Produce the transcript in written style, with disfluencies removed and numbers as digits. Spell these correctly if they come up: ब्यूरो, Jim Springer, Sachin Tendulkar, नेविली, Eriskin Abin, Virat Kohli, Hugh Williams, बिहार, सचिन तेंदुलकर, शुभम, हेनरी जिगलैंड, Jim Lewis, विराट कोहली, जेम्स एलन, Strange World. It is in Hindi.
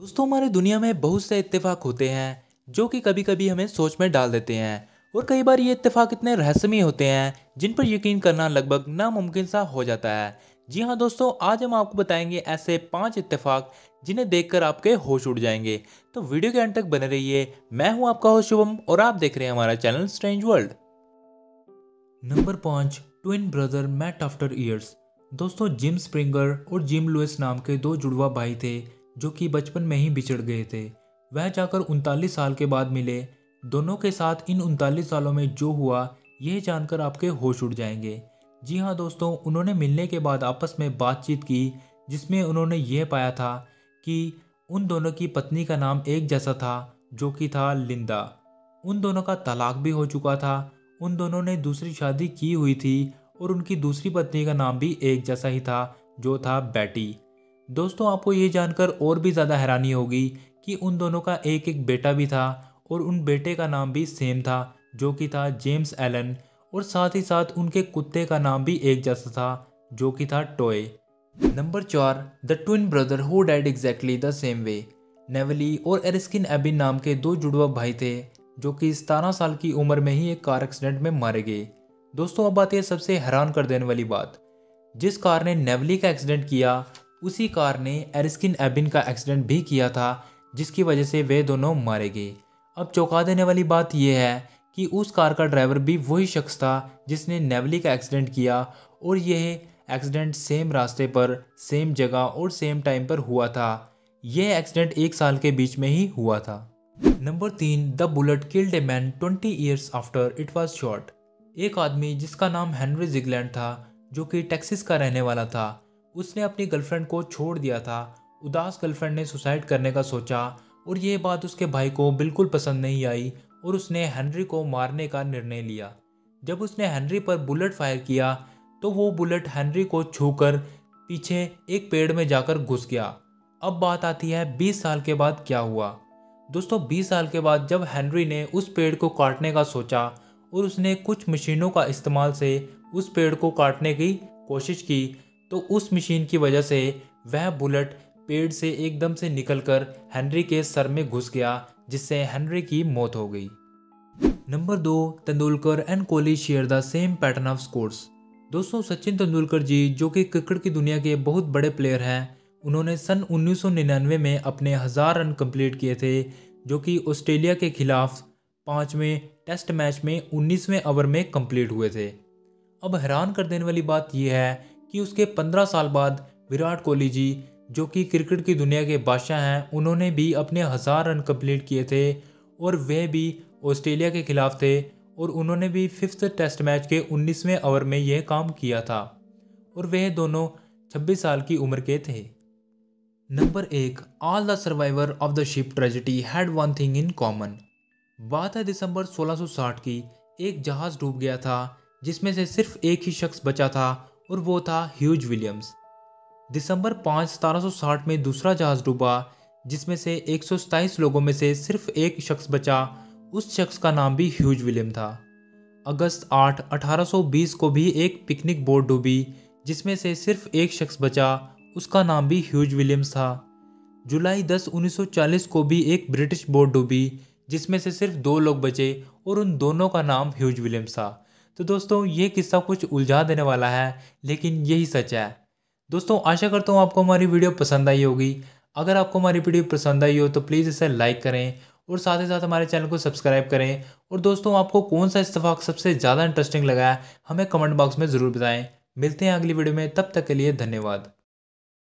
दोस्तों हमारे दुनिया में बहुत से इत्तेफाक होते हैं जो कि कभी कभी हमें सोच में डाल देते हैं और कई बार ये इत्तेफाक इतने रहस्यमय होते हैं जिन पर यकीन करना लगभग नामुमकिन सा हो जाता है। जी हाँ दोस्तों, आज हम आपको बताएंगे ऐसे 5 इत्तेफाक जिन्हें देखकर आपके होश उड़ जाएंगे। तो वीडियो के अंत तक बने रहिए। मैं हूँ आपका होस्ट शुभम और आप देख रहे हैं हमारा channel strange world. Number 5, twin brother met after years. दोस्तों जिम स्प्रिंगर और जिम लुइस नाम के 2 जुड़वा भाई थे जो कि बचपन में ही बिछड़ गए थे। वह जाकर 39 साल के बाद मिले। दोनों के साथ इन 39 सालों में जो हुआ यह जानकर आपके होश उड़ जाएंगे। जी हाँ दोस्तों, उन्होंने मिलने के बाद आपस में बातचीत की जिसमें उन्होंने यह पाया था कि उन दोनों की पत्नी का नाम एक जैसा था जो कि था लिंदा। उन दोनों का तलाक भी हो चुका था। उन दोनों ने दूसरी शादी की हुई थी और उनकी दूसरी पत्नी का नाम भी एक जैसा ही था जो था बेटी। दोस्तों आपको ये जानकर और भी ज़्यादा हैरानी होगी कि उन दोनों का एक बेटा भी था और उन बेटे का नाम भी सेम था जो कि था जेम्स एलन, और साथ ही साथ उनके कुत्ते का नाम भी एक जैसा था जो कि था toy. Number 4, the twin brother who died exactly the same way. नेविली और एरिस्किन एबिन नाम के 2 जुड़वा भाई थे जो कि 17 साल की उम्र में ही एक कार एक्सीडेंट में मारे गए। दोस्तों अब बात यह सबसे हैरान कर देने वाली बात, जिस कार ने नेविली का एक्सीडेंट किया उसी कार ने एरिस्किन एबिन का एक्सीडेंट भी किया था जिसकी वजह से वे दोनों मारे गए। अब चौंका देने वाली बात यह है कि उस कार का ड्राइवर भी वही शख्स था जिसने नेविली का एक्सीडेंट किया और यह एक्सीडेंट सेम रास्ते पर, सेम जगह और सेम टाइम पर हुआ था। यह एक्सीडेंट 1 साल के बीच में ही हुआ था। Number 3, the bullet killed a man 20 years after it was shot. एक आदमी जिसका नाम हेनरी जिगलैंड था जो कि टेक्सास का रहने वाला था, उसने अपनी गर्लफ्रेंड को छोड़ दिया था। उदास गर्लफ्रेंड ने सुसाइड करने का सोचा और यह बात उसके भाई को बिल्कुल पसंद नहीं आई और उसने हेनरी को मारने का निर्णय लिया। जब उसने हेनरी पर बुलेट फायर किया तो वो बुलेट हेनरी को छूकर पीछे एक पेड़ में जाकर घुस गया। अब बात आती है 20 साल के बाद क्या हुआ। दोस्तों 20 साल के बाद जब हेनरी ने उस पेड़ को काटने का सोचा और उसने कुछ मशीनों का इस्तेमाल से उस पेड़ को काटने की कोशिश की तो उस मशीन की वजह से वह बुलेट पेड़ से एकदम से निकलकर हेनरी के सर में घुस गया जिससे हेनरी की मौत हो गई। Number 2, Tendulkar and Kohli share the same pattern of scores. दोस्तों सचिन तेंदुलकर जी जो कि क्रिकेट की दुनिया के बहुत बड़े प्लेयर हैं, उन्होंने सन 1999 में अपने 1000 रन कंप्लीट किए थे जो कि ऑस्ट्रेलिया के खिलाफ 5वें टेस्ट मैच में 19वें ओवर में कंप्लीट हुए थे। अब हैरान कर देने वाली बात यह है कि उसके 15 साल बाद विराट कोहली जी जो कि क्रिकेट की दुनिया के बादशाह हैं, उन्होंने भी अपने 1000 रन कंप्लीट किए थे और वे भी ऑस्ट्रेलिया के खिलाफ थे और उन्होंने भी 5th टेस्ट मैच के 19वें ओवर में यह काम किया था और वह दोनों 26 साल की उम्र के थे। Number 1, all the survivor of the ship tragedy had one thing in common. बात है दिसंबर 1660 की। एक जहाज़ डूब गया था जिसमें से सिर्फ एक ही शख्स बचा था और वो था ह्यूज विलियम्स। दिसंबर 5, 1760 में दूसरा जहाज़ डूबा जिसमें से 127 लोगों में से सिर्फ एक शख्स बचा। उस शख्स का नाम भी ह्यूज विलियम था। अगस्त 8, 1820 को भी एक पिकनिक बोट डूबी जिसमें से सिर्फ एक शख्स बचा। उसका नाम भी ह्यूज विलियम्स था। जुलाई 10, 1940 को भी एक ब्रिटिश बोट डूबी जिसमें से सिर्फ 2 लोग बचे और उन दोनों का नाम ह्यूज विलियम्स था। तो दोस्तों ये किस्सा कुछ उलझा देने वाला है लेकिन यही सच है। दोस्तों आशा करता हूँ आपको हमारी वीडियो पसंद आई होगी। अगर आपको हमारी वीडियो पसंद आई हो तो प्लीज़ इसे लाइक करें और साथ ही साथ हमारे चैनल को सब्सक्राइब करें। और दोस्तों आपको कौन सा इत्तेफाक सबसे ज़्यादा इंटरेस्टिंग लगा है हमें कमेंट बॉक्स में ज़रूर बताएँ। मिलते हैं अगली वीडियो में, तब तक के लिए धन्यवाद।